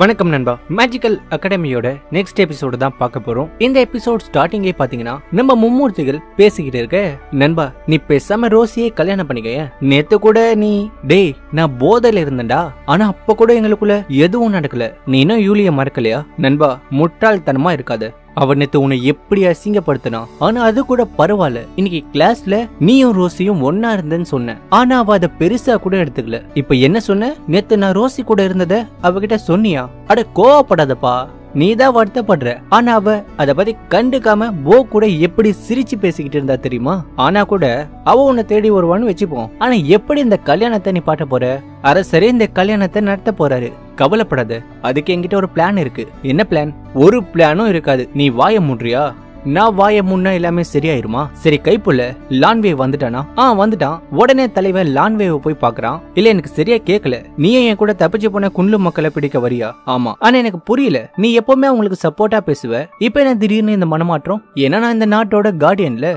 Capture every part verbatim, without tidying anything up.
வணக்கம் நண்பா, magical அகாடமியோட next episode தான் பார்க்க போறோம். இந்த எபிசோட் ஸ்டார்டிங்கே பாத்தீங்கன்னா நம்ம மும்மூர்த்திகள் பேசிக்கிட்டு இருக்க, நண்பா நீ பேசாம ரோசியே கல்யாணம் பண்ணிக்க, நேத்து கூட நீ டே நான் போதையில இருந்தேன்டா, ஆனா அப்ப கூட எங்களுக்குள்ள எதுவும் நடக்கல, நீ இன்னும் யூலிய மறக்கலையா நண்பா, முட்டாள்தனமா இருக்காத, அவன் நேத்து உன்னை எப்படி அசிங்கப்படுத்தினா, ஆனா அது கூட பரவாயில்ல, இன்னைக்கு கிளாஸ்ல நீயும் ரோசியும் ஒன்னா இருந்தேன்னு சொன்ன, ஆனா அவ அதை பெருசா கூட எடுத்துக்கல, இப்ப என்ன சொன்ன, நேத்து நான் ரோசி கூட இருந்தத அவகிட்ட சொன்னியா, அட கோவப்படாதப்பா, நீதான் வருத்தப்படுற, ஆனா அவ அத பத்தி கண்டுக்காம போ கூட எப்படி சிரிச்சு பேசிக்கிட்டு இருந்தா தெரியுமா, ஆனா கூட அவ உன்னை தேடி வருவான்னு வச்சுப்போம், ஆனா எப்படி இந்த கல்யாணத்தை நீ பாட்ட போற, அரசரே இந்த கல்யாணத்தை நடத்த போறாரு, கவலைப்படாத, அதுக்கு என்கிட்ட ஒரு பிளான் இருக்கு, என்ன பிளான், ஒரு பிளானும் இருக்காது, நீ வாய மூடுறியா, நான் வாய முன்னா எல்லாமே சரியாயிருமா, சரி கைப்புள்ள லான்வே வந்துட்டானா, ஆ வந்துட்டான், உடனே தலைவன் லான்வேவை போய் பாக்குறான், இல்ல எனக்கு சரியா கேக்கல, நீ என் கூட தப்பிச்சு போன குள்ளு மக்களை பிடிக்க வரியா, ஆமா ஆனா எனக்கு புரியல, நீ எப்பவுமே அவங்களுக்கு சப்போர்ட்டா பேசுவ, இப்ப என்ன திடீர்னு இந்த மனமாற்றம், ஏன்னா நான் இந்த நாட்டோட கார்டியன்ல,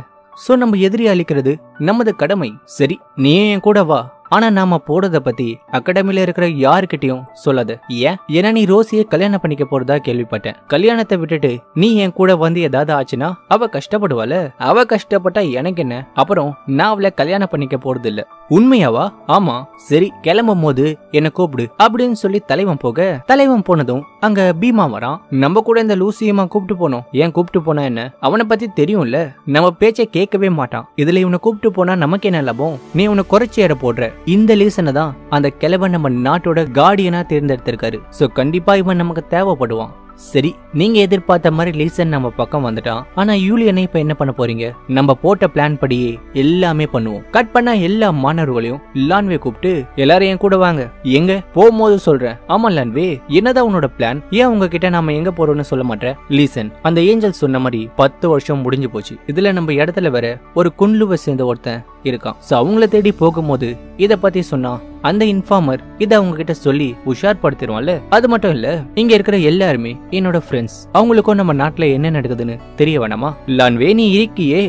சோ நம்ம எதிரி அழிக்கிறது நமது கடமை, சரி நீ என் கூட வா, ஆனா நாம போறத பத்தி அகாடமில இருக்கிற யாருக்கிட்டையும் சொல்லாத, ஏன், ஏன்னா நீ ரோசியை கல்யாணம் பண்ணிக்க போறதா கேள்விப்பட்டேன், கல்யாணத்தை விட்டுட்டு நீ என் கூட வந்து ஏதாவது ஆச்சுன்னா அவ கஷ்டப்படுவாள், அவ கஷ்டப்பட்டா எனக்கு என்ன, அப்புறம் நான் அவளை கல்யாணம் பண்ணிக்க போறது இல்ல, உண்மையாவா, ஆமா சரி கிளம்பும் போது என்ன கூப்பிடு அப்படின்னு சொல்லி தலைவன் போக, தலைவன் போனதும் அங்க பீமா வரான், நம்ம கூட இந்த லூசியமா கூப்பிட்டு போனோம், ஏன் கூப்பிட்டு போனா என்ன, அவனை பத்தி தெரியும்ல, நம்ம பேச்சை கேட்கவே மாட்டான், இதுல இவனை கூப்பிட்டு போனா நமக்கு என்ன லாபம், நீ உன்னை குறைச்சி ஏற போடுற, இந்த லீசனை தான் அந்த கிழவன் நம்ம நாட்டோட கார்டியனா தேர்ந்தெடுத்திருக்காரு, சோ கண்டிப்பா இவன் நமக்கு தேவைப்படுவான், சரி நீங்க எதிர்பார்த்த மாதிரி லீசன் நம்ம பக்கம் வந்துட்டான், ஆனா யூலியனை இப்ப என்ன பண்ண போறீங்க, நம்ம போட்ட பிளான் படியே எல்லாமே பண்ணுவோம், கட் பண்ண எல்லா மாணவர்களையும் லான்வே கூப்பிட்டு, எல்லாரும் என் கூட வாங்க, எங்க போகும்போது சொல்றேன், ஆமா லான்வே என்னதான் உன்னோட பிளான், ஏன் உங்ககிட்ட நாம எங்க போறோம்னு சொல்ல மாட்டேன், லீசன் அந்த ஏஞ்சல் சொன்ன மாதிரி பத்து வருஷம் முடிஞ்சு போச்சு, இதுல நம்ம இடத்துல வேற ஒரு குன்லுவை சேர்ந்த ஒருத்தன் இருக்கான், சோ அவங்கள தேடி போகும்போது இத பத்தி சொன்னா அந்த இன்ஃபார்மர் இத அவங்க கிட்ட சொல்லி உஷார் படுத்திடுவான்ல, அது மட்டும் இல்ல இங்க இருக்கிற எல்லாருமே என்னோட ஃப்ரெண்ட்ஸ், அவங்களுக்கும் நம்ம நாட்டுல என்ன நடக்குதுன்னு தெரிய வேணாமா, லான்வே நீ இருக்கியே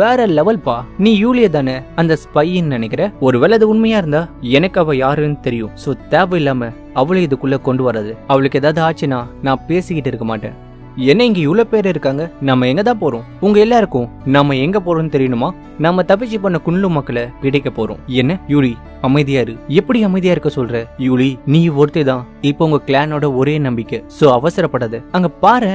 வேற லெவல் பா, நீ யூலிய தானே அந்த ஸ்பைன்னு நினைக்கிற, ஒருவேளை அது உண்மையா இருந்தா எனக்கு அவ யாருன்னு தெரியும், சோ தேவையில்லாம அவளை இதுக்குள்ள கொண்டு வராது, அவளுக்கு ஏதாவது ஆச்சுன்னா நான் பேசிக்கிட்டு இருக்க மாட்டேன், என்ன இங்க இவ்வளவு பேர் இருக்காங்க, நம்ம எங்கதான் போறோம், உங்க எல்லாருக்கும் நம்ம எங்க போறோம்னு தெரியணுமா, நம்ம தப்பிச்சு பண்ண குன்லு மக்களை பிடிக்க போறோம், என்ன யூலி அமைதியாரு, எப்படி அமைதியா இருக்க சொல்ற, யூலி நீ ஒருத்தே தான் இப்ப உங்க கிளானோட ஒரே நம்பிக்கை, சோ அவசரப்படாத, அங்க பாரு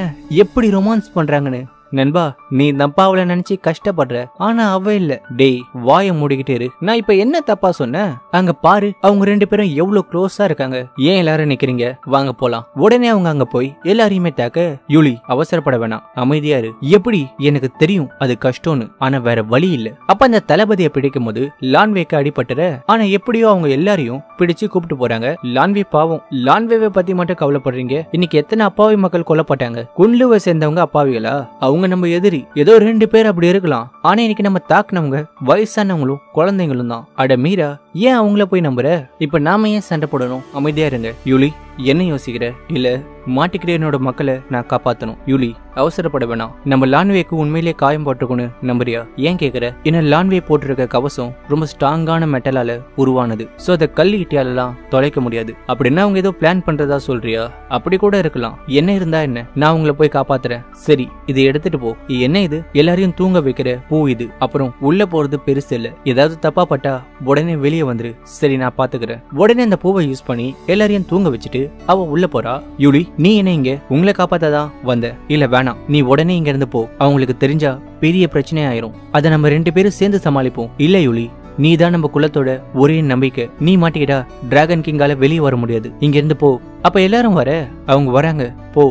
எப்படி ரொமான்ஸ் பண்றாங்கன்னு, நண்பா நீ தப்பா அவளை நினைச்சு கஷ்டப்படுற, ஆனா அவ இல்ல, டேய் வாய மூடிக்கிட்டே இரு, நான் இப்ப என்ன தப்பா சொன்னேன், அங்க பாரு அவங்க ரெண்டு பேரும் எவ்வளவு க்ளோஸா இருக்காங்க, ஏன் எல்லாரும் நிக்கிறீங்க, வாங்க போலாம், உடனே அவங்க அங்க போய் எல்லாரையுமே தாக்க, யூலி அவசரப்பட வேணாம், அமைதியா இரு, எப்படி எனக்கு தெரியும் அது கஷ்டம்னு, ஆனா வேற வழி இல்ல, அப்ப அந்த தளபதியை பிடிக்கும் போது லான்வேக்கு அடிபட்டுற, ஆனா எப்படியோ அவங்க எல்லாரையும் பிடிச்சு கூப்பிட்டு போறாங்க, லான்வே பாவம், லான்வேவை பத்தி மட்டும் கவலைப்படுறீங்க, இன்னைக்கு எத்தனை அப்பாவி மக்கள் கொல்லப்பட்டாங்க, குன்லுவை சேர்ந்தவங்க அப்பாவிகளா, அவங்க நம்ம எதிரி ஏதோ ரெண்டு பேர் அப்படி இருக்கலாம், ஆனா இன்னைக்கு நம்ம தாக்குனவங்க வயசானவங்களும் குழந்தைங்களும் தான், அட மீரா ஏன் அவங்கள போய் நம்புற, இப்ப நாம ஏன் சண்டை போடணும், அமைதியா இருங்க, யூலி என்ன யோசிக்கிற, இல்ல மாட்டிக்கிற என்னோட மக்களை நான் காப்பாத்தணும், யூலி அவசரப்பட வேணாம், நம்ம லான்வேக்கு உண்மையிலே காயம் போட்டிருக்கோன்னு நம்புறியா, ஏன் கேக்குற, ஏன்னா லான்வே போட்டிருக்க கவசம் ரொம்ப ஸ்ட்ராங்கான மெட்டலால உருவானது, சோ அதை கல்லிட்டியாலெல்லாம் தொலைக்க முடியாது, அப்படின்னா அவங்க ஏதோ பிளான் பண்றதா சொல்றியா, அப்படி கூட இருக்கலாம், என்ன இருந்தா என்ன, நான் உங்களை போய் காப்பாத்துறேன், சரி இதை எடுத்துட்டு போ, என்ன இது எல்லாரையும் தூங்க வைக்கிற பூ இது, அப்புறம் உள்ள போறது பெருசு இல்ல, ஏதாவது தப்பா பட்டா உடனே வெளியே வந்துரு, சரி நான் பாத்துக்கிறேன், உடனே அந்த பூவை யூஸ் பண்ணி எல்லாரையும் தூங்க வச்சுட்டு அவ உள்ள போறா, யூலி நீ என்ன இங்க உங்களை காப்பாத்தாதான் வந்த, இல்ல வேணாம் நீ உடனே இங்க இருந்து போ, அவங்களுக்கு தெரிஞ்சா பெரிய பிரச்சனை ஆயிரும், அதை நம்ம ரெண்டு பேரும் சேர்ந்து சமாளிப்போம், இல்ல யூலி நீ தான் நம்ம குலத்தோட ஒரே நம்பிக்கை, நீ மாட்டிக்கிட்டா டிராகன் கிங்கால வெளியே வர முடியாது, இங்க இருந்து போ, அப்ப எல்லாரும் வர அவங்க வராங்க, போ,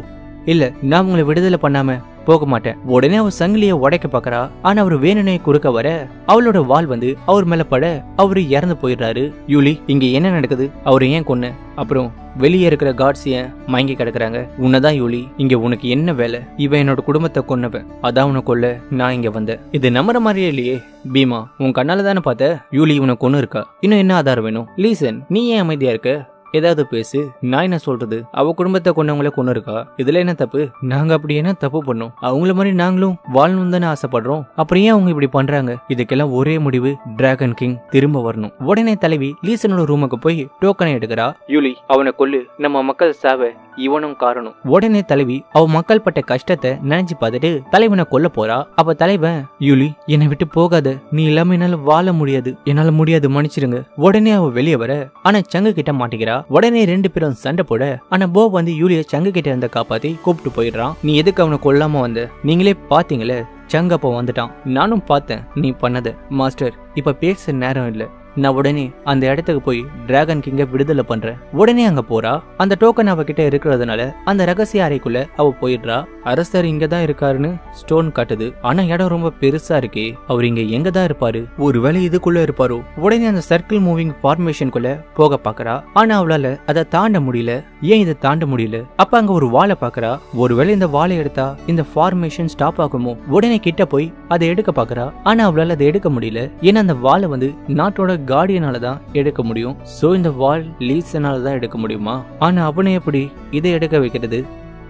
இல்ல நான் உங்களை விடுதலை பண்ணாம போக மாட்டேன், உடனே அவ சங்கிலிய உடைக்க பாக்குறா, ஆனா அவரு வேணுனே குறுக்க வர அவளோட வால் வந்து அவர் மேல பட அவரு இறந்து போயிடுறாரு, யூலி இங்க என்ன நடக்குது, அவரு ஏன் கொன்ன, அப்புறம் வெளியே இருக்கிற கார்ட்ஸ் ஏன் மயங்கி கிடக்குறாங்க, உன்னதான் யூலி இங்க உனக்கு என்ன வேலை, இவன் என்னோட குடும்பத்தை கொன்னவன், அதான் உன கொல்ல நான் இங்க வந்தேன், இது நம்புற மாதிரியே இல்லையே, பீமா உன் கண்ணால தானே பார்த்த, யூலி உனக்கு ஒண்ணு இருக்கா, இன்னும் என்ன ஆதாரம் வேணும், லீசன் நீ ஏன் அமைதியா இருக்க, ஏதாவது பேசு, நான் என்ன சொல்றது? அவ குடும்பத்தை கொண்டவங்கள கொண்டு இருக்கா, இதுல என்ன தப்பு? நாங்க அப்படி என்ன தப்பு பண்ணோம்? அவங்கள மாதிரி நாங்களும் வாழணும் தானே ஆசைப்படுறோம், அப்புறம் ஏன் அவங்க இப்படி பண்றாங்க? இதுக்கெல்லாம் ஒரே முடிவு, டிராகன் கிங் திரும்ப வரணும். உடனே தலைவி லீசனோட ரூமுக்கு போய் டோக்கனை எடுக்கிறா. யூலி அவனை கொல்லு, நம்ம மக்கள் சாவ இவனும் காரணம். உடனே தலைவி அவ மக்கள் பட்ட கஷ்டத்தை நினைச்சு பார்த்துட்டு தலைவனை கொல்ல போறா. அப்ப தலைவன், யூலி என்னை விட்டு போகாத, நீ இல்லாம என்னால வாழ முடியாது, என்னால முடியாது, மன்னிச்சிருங்க. உடனே அவ வெளியே வர ஆனா சங்கு கிட்ட மாட்டிக்கிறா. உடனே ரெண்டு பேரும் சண்டை போட ஆனா போ வந்து யூலிய சங்கு கிட்ட இருந்த காப்பாத்தி கூப்பிட்டு போயிடுறான். நீ எதுக்கு அவனை கொல்லாம வந்த? நீங்களே பாத்தீங்களே, சங்கு அப்ப வந்துட்டான், நானும் பார்த்தேன் நீ பண்ணத. மாஸ்டர் இப்ப பேச நேரம் இல்ல, நான் உடனே அந்த இடத்துக்கு போய் டிராகன் கிங்க விடுதலை பண்றேன். உடனே அங்க போறா. அந்த டோக்கன் அவகிட்ட இருக்கிறதுனால அந்த ரகசிய அறைக்குள்ள அவ போயிடுறா. அரசர் இங்கதான் இருக்காருன்னு ஸ்டோன் காட்டுது, ஆனா இடம் ரொம்ப பெருசா இருக்கே, அவர் இங்க எங்கதான் இருப்பாரு? ஒருவேளை இதுக்குள்ள இருப்பாரோ? உடனே அந்த சர்க்கிள் மூவிங் ஃபார்மேஷனுக்குள்ள போக பாக்குறா, ஆனா அவளால அதை தாண்ட முடியல. ஏன் இதை தாண்ட முடியல? அப்ப அங்க ஒரு வாழை பாக்குறா. ஒருவேளை இந்த வாழை எடுத்தா இந்த ஃபார்மேஷன் ஸ்டாப் ஆகுமோ? உடனே கிட்ட போய் அதை எடுக்க பாக்குறா, ஆனா அவளால அதை எடுக்க முடியல. ஏன்னா அந்த வாழை வந்து நாட்டோட கார்டியனால தான் எடுக்க முடியும். சோ இந்த வால் லீசனால தான் எடுக்க முடியுமா? ஆனா அவனை எப்படி இதை எடுக்க வைக்கிறது?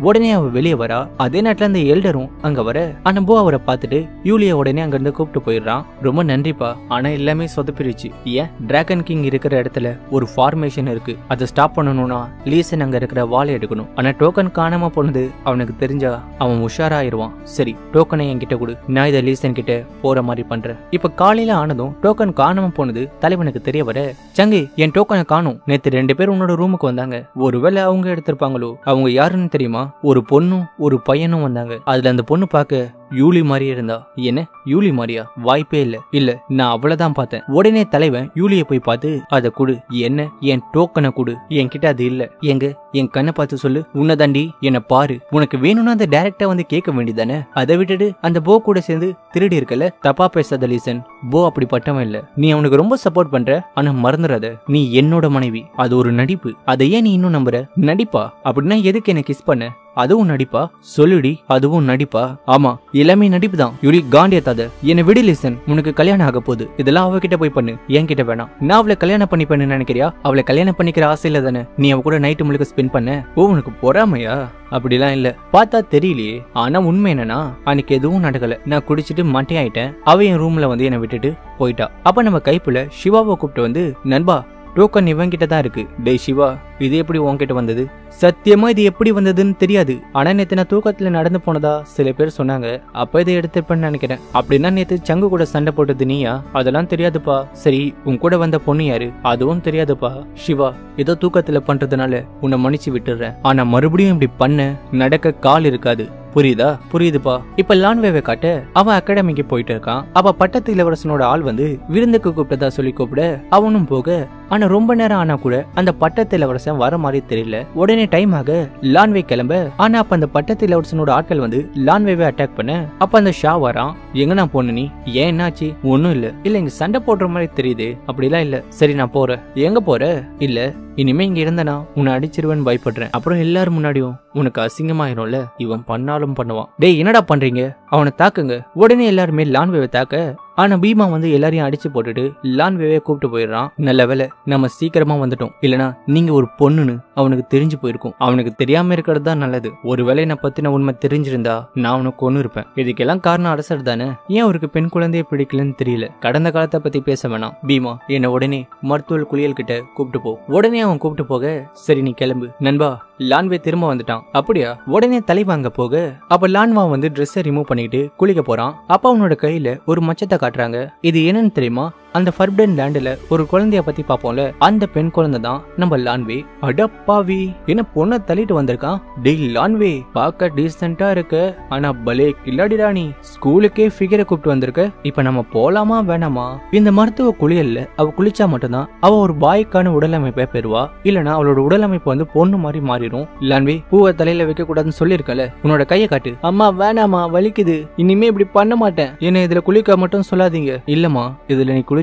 உடனே அவ வெளியே வரா. அதே நேரத்துல அந்த எல்டரும் அங்க வர அனுபவ அவரை பார்த்துட்டு யூலிய உடனே அங்க இருந்து கூப்பிட்டு போயிடுறான். ரொம்ப நன்றிப்பா, ஆனா எல்லாமே சொதப்பிடுச்சு. ஏன்? டிராகன் கிங் இருக்கிற இடத்துல ஒரு ஃபார்மேஷன் இருக்கு, அதை ஸ்டாப் பண்ணணும்னா லீசன் அங்க இருக்கிற வாழை எடுக்கணும். ஆனா டோக்கன் காணாம போனது அவனுக்கு தெரிஞ்சா அவன் உஷாராயிருவான். சரி டோக்கனை என்கிட்ட கொடு, நான் இதை லீசன் கிட்ட போற மாதிரி பண்றேன். இப்ப காலையில ஆனதும் டோக்கன் காணாம போனது தலைவனுக்கு தெரிய வர, சங்கு என் டோக்கனை காணும், நேத்து ரெண்டு பேர் உன்னோட ரூமுக்கு வந்தாங்க, ஒருவேளை அவங்க எடுத்திருப்பாங்களோ? அவங்க யாருன்னு தெரியுமா? ஒரு பொண்ணும் ஒரு பையனும் வந்தாங்க, அதுல அந்த பொண்ணு பார்க்க யூலி மாதிரியே இருந்தா. என்ன யூலி மாதிரியா? வாய்ப்பே இல்ல, இல்ல நான் அவ்வளவுதான் பார்த்தேன். உடனே தலைவன் யூலியை போய் பார்த்து அதை கொடு, என்ன என் டோக்கனை கொடு, என் கிட்ட அது இல்ல, எங்க என் கண்ணை பார்த்து சொல்லு, உன்னை தாண்டி என்ன பாரு, உனக்கு வேணும்னா அதை டைரக்டா வந்து கேட்க வேண்டியதானே, அதை விட்டுட்டு அந்த போ கூட சேர்ந்து திருடி இருக்கல, தப்பா பேசாத லீசன், போ அப்படிப்பட்டவன் இல்ல, நீ அவனுக்கு ரொம்ப சப்போர்ட் பண்ற, ஆனா மறந்துடாத நீ என்னோட மனைவி, அது ஒரு நடிப்பு, அதை ஏன் நீ இன்னும் நம்புற? நடிப்பா? அப்படின்னா எதுக்கு என்ன கிஸ் பண்ண? அதுவும் நடிப்பா? சொல்லுடி, அதுவும் நடிப்பா? ஆமா எல்லாமே நடிப்பு தான். யூலி காண்டியத்தாத, என்ன விடு லீசன், உனக்கு கல்யாணம் ஆக போகுது, இதெல்லாம் அவகிட்ட போய் பண்ணு, என்கிட்ட வேணாம். நான் அவளை கல்யாணம் பண்ணிப்பேன்னு நினைக்கிறியா? அவளை கல்யாணம் பண்ணிக்கிற ஆசையில தானே நீ அவ கூட நைட்டு முழுக்க ஸ்பெண்ட் பண்ண? ஓ உனக்கு பொறாமையா? அப்படிலாம் இல்ல, பார்த்தா தெரியலையே, ஆனா உண்மை என்னன்னா அன்னைக்கு எதுவும் நடக்கல, நான் குடிச்சிட்டு மட்டையாயிட்டேன், அவ என் ரூம்ல வந்து என்னை விட்டுட்டு போயிட்டா. அப்ப நம்ம கைப்புல சிவாவை கூப்பிட்டு வந்து, நண்பா டோக்கன் இவங்கிட்ட தான் இருக்கு, டே சிவா இது எப்படி உன்கிட்ட வந்தது? சத்தியமா இது எப்படி வந்ததுன்னு தெரியாது, ஆனா நேத்து நான் தூக்கத்துல நடந்து போனதா சில பேர் சொன்னாங்க, அப்ப இதை எடுத்துப்பேன்னு நினைக்கிறேன். அப்படின்னா நேத்து சங்கு கூட சண்டை போட்டது நீயா? அதெல்லாம் தெரியாதுப்பா. சரி உன் கூட வந்த பொண்ணு யாரு? அதுவும் தெரியாதுப்பா. சிவா ஏதோ தூக்கத்துல பண்றதுனால உன்னை மன்னிச்சு விட்டுறேன், ஆனா மறுபடியும் இப்படி பண்ண நடக்க கால் இருக்காது, புரியுதா? புரியுதுப்பா. இப்ப லான்வேவை காட்ட அவன் அகாடமிக்கு போயிட்டு இருக்கான். அவ பட்டத்து இளவரசனோட ஆள் வந்து விருந்துக்கு கூப்பிட்டதா சொல்லி கூப்பிட அவனும் போக, ஆனா ரொம்ப நேரம் ஆனா கூட அந்த பட்டத்து இளவரசன் வர மாதிரி தெரியல. உடனே டைம் ஆக லான்வே கிளம்ப, ஆனா அப்ப அந்த பட்டத்து இளவரசனோட ஆட்கள் வந்து லான்வேவை அட்டாக் பண்ண அப்ப அந்த ஷா வரான். எங்க நான் போன? நீ ஏன் என்னாச்சு? ஒன்னும் இல்ல. இல்ல இங்க சண்டை போடுற மாதிரி தெரியுது. அப்படிலாம் இல்ல. சரி நான் போறேன். எங்க போற? இல்ல இனிமே இங்க இருந்தனா உன்னை அடிச்சிருவேன்னு பயப்படுறேன், அப்புறம் எல்லாரும் முன்னாடியும் உனக்கு அசிங்கமாயிரும்ல, இவன் பண்ணாலும் பண்ணுவான். டேய் என்னடா பண்றீங்க, அவனை தாக்குங்க. உடனே எல்லாருமே லான்வேவை தாக்க ஆனா பீமா வந்து எல்லாரையும் அடிச்சு போட்டுட்டு லான்வேவை கூப்பிட்டு போயிடுறான். நல்ல வேலை நம்ம சீக்கிரமா வந்துட்டோம், இல்லனா நீங்க ஒரு பொண்ணுன்னு அவனுக்கு தெரிஞ்சு போயிருக்கும், அவனுக்கு தெரியாம இருக்கிறது தான் நல்லது. ஒருவேளை என்னை பத்தின உண்மை தெரிஞ்சிருந்தா நான் அவனுக்கு ஒண்ணு இருப்பேன். இதுக்கெல்லாம் காரணம் அரசர் தானே, ஏன் அவருக்கு பெண் குழந்தைய பிடிக்கலன்னு தெரியல. கடந்த காலத்தை பத்தி பேச வேணாம் பீமா, என்னை உடனே மருத்துவ குளியல் கிட்ட கூப்பிட்டு போ. உடனே அவன் கூப்பிட்டு போக, சரி நீ கிளம்பு. நண்பா லான்வே திரும்ப வந்துட்டான். அப்படியா? உடனே தலைவா அங்க போக அப்ப லான்வா வந்து ட்ரெஸ் ரிமூவ் பண்ணிட்டு குளிக்க போறான். அப்ப அவனோட கையில ஒரு மச்சத்தை காட்டுறாங்க. இது என்னன்னு தெரியுமா? அந்த ஃபர்பன் லேண்ட்ல ஒரு குழந்தைய பத்தி பாப்போம்ல, அந்த பெண் குழந்தை தான் நம்ம லான்வே. அடப்பாவி என்ன பொண்ண தள்ளிட்டு வந்திருக்கான். டே லான்வே பாக்க டீசென்ட்டா இருக்க, ஆனா பலே கில்லாடிடா நீ, ஸ்கூலுக்கே ஃபிகரை கூப்பிட்டு வந்திருக்க. இப்ப நம்ம போலாமா வேணாமா? இந்த மருத்துவ குளியல்ல அவ குளிச்சா மட்டும்தான் அவ ஒரு பாய்க்கான உடலமைப்பை பெறுவா, இல்லனா அவளோட உடலமைப்பு வந்து பொண்ணு மாதிரி மாறிடும். லான்வே பூவை தலையில வைக்க கூடாதுன்னு சொல்லிருக்கல, உன்னோட கையை காட்டு. அம்மா வேணாமா வலிக்குது, இனிமே இப்படி பண்ண மாட்டேன். என்ன இதுல குளிக்க மட்டும் சொல்லாதீங்க. இல்லம்மா இதுல நீ குளிச்சாதான்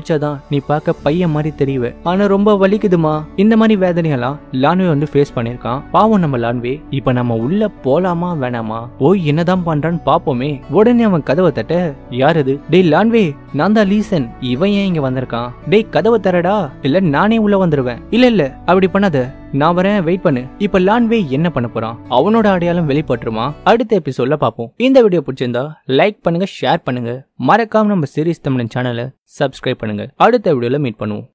நீ பார்க்க பையன் மாதிரி தெரியவ, ஆனா ரொம்ப வலிக்குதுமா. இந்த மாதிரி வேதனையெல்லாம் லான்வே வந்து ஃபேஸ் பண்ணிருக்கான். பாவம் நம்ம லான்வே. இப்ப நம்ம உள்ள போலாமா வேணாமா, ஓய் என்னதான் பண்றான்னு பாப்போமே. உடனே அவன் கதவை தட்ட, யார் அது? டேய் லான்வே நான் தான் லீசன், இவன் ஏன் இங்க வந்திருக்கான்? டேய் கதவை தரடா, இல்ல நானே உள்ள வந்துருவேன். இல்ல இல்ல அப்படி பண்ணாத, நான் வரேன், வெயிட் பண்ணு. இப்ப லான்வே என்ன பண்ண போறான்? அவனோட அடையாளம் வெளிப்பட்டுருமா? அடுத்த எபிசோட்ல பாப்போம். இந்த வீடியோ பிடிச்சிருந்தா லைக் பண்ணுங்க, ஷேர் பண்ணுங்க, மறக்காம நம்ம சீரிஸ் தமிழ் சேனலை சப்ஸ்கிரைப் பண்ணுங்க. அடுத்த வீடியோல மீட் பண்ணுவோம்.